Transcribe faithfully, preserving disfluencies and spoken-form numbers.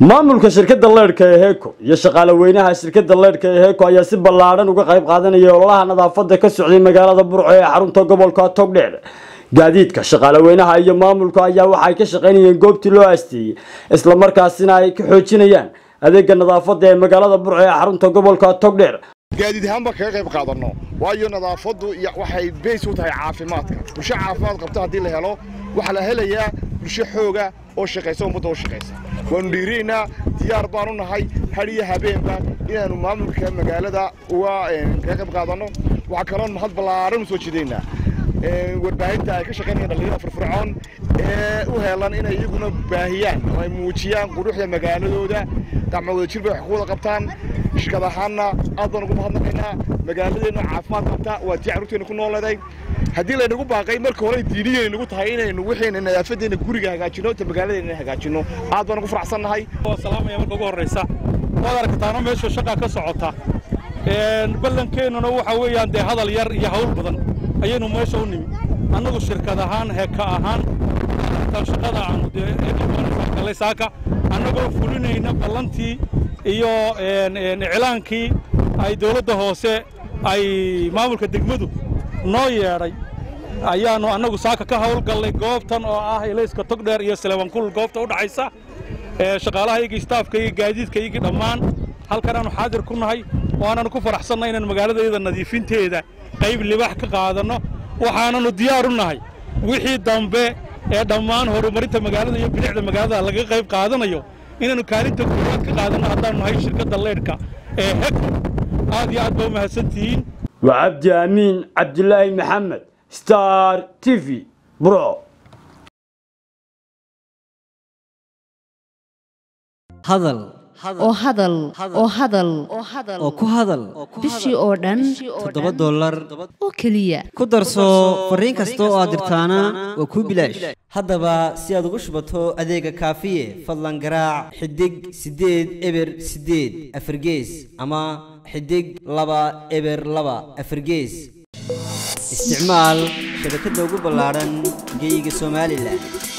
maamulka shirkadda leerka ee Heeko iyo shaqaale weynaha shirkadda leerka ee Heeko ayaa si ballaaran uga qayb qaadanaya ololaha nadaafadda ka socday magaalada Burco ee xarunta gobolka Togdheer gaadiidka shaqaale weynaha iyo maamulka ayaa waxay ka shaqaynayeen goobtii loo aastiyay isla markaasina ay ka xoojinayaan adeega nadaafadda ee magaalada Burco ee xarunta gobolka Togdheer gaadiid ahaanba ka qayb qaadano waayo nadaafaddu waxay bees u tahay caafimaadka bulsho caafimaad qabta hadii la helo waxa la helayaa bulsho xooga oo shaqeyso muddo shaqeyso ونديرينا ديار بانون هاي هريه هبين بان إنا نمام كمجالدا وكم قادنو وعكران محط بلارم سوتشدينا ورباهين تاعك شقين يدلينا في فرعون وهلان إنا يجونا باهيان وموتيان قروح المجالدو ده تعملوا تشرب حقوق قبطان شكله حنا أظن قبضنا هنا مجالدنا عفاف قبطان وتعرفتين كنا الله ده هدي لنا نقول باقي ملك ولا يديني نقول تهينا نوحين إن يفيدنا الجورج هجاتشنو تبقالنا هجاتشنو عاد أنا قفر عصنا هاي السلام يا ملك أبو الرئيس هذا كتارم مش شقة كسعتها نبلن كين نروح ويا عند هذا الير يحول بدن أينو مش هوني أنا والشركة هان هكا هان الشركة هان كله ساكا أنا قول فلوني هنا بلنتي إيو إعلان كي أي دولة هوسة أي ما ملك تجمدو نويري أيانو أنا جوساك كهول قال لي قوتن أو آه ليس كتقدر يسلم كل قوته ودعيسة شغالة هيك استاف كي جديد كي كدمان هل كانوا حاضر كنا هاي وأنا نكفر حصلنا إن المجال ده إذا نضيفين تيدا قريب اللي بحك قاعدنا وحنا نديارنا هاي وحيد دم ب دمان هرمريت المجال ده يبيع المجال ده لقى قريب قاعدنا يو إن نكاري تقدر قاعدنا هذا نهاي شركة دلائرك هك هذه عدوم هسنتين وعبد أمين عبد الله محمد ستار تيفي برو هذل أو هذل أو هذل أو كهذل بشي أوردن تدبّر دولار أو كلية كدر سو فرين كستو أدرتانا وكوبلاش هذا با سياد غشبته أديك كافية فضلا قراع حدق سديد إبر سديد أفرجيز أما حدق لبا إبر لبا أفرجيز استعمال شبكة دوغو بلارن جيجي سومالي لا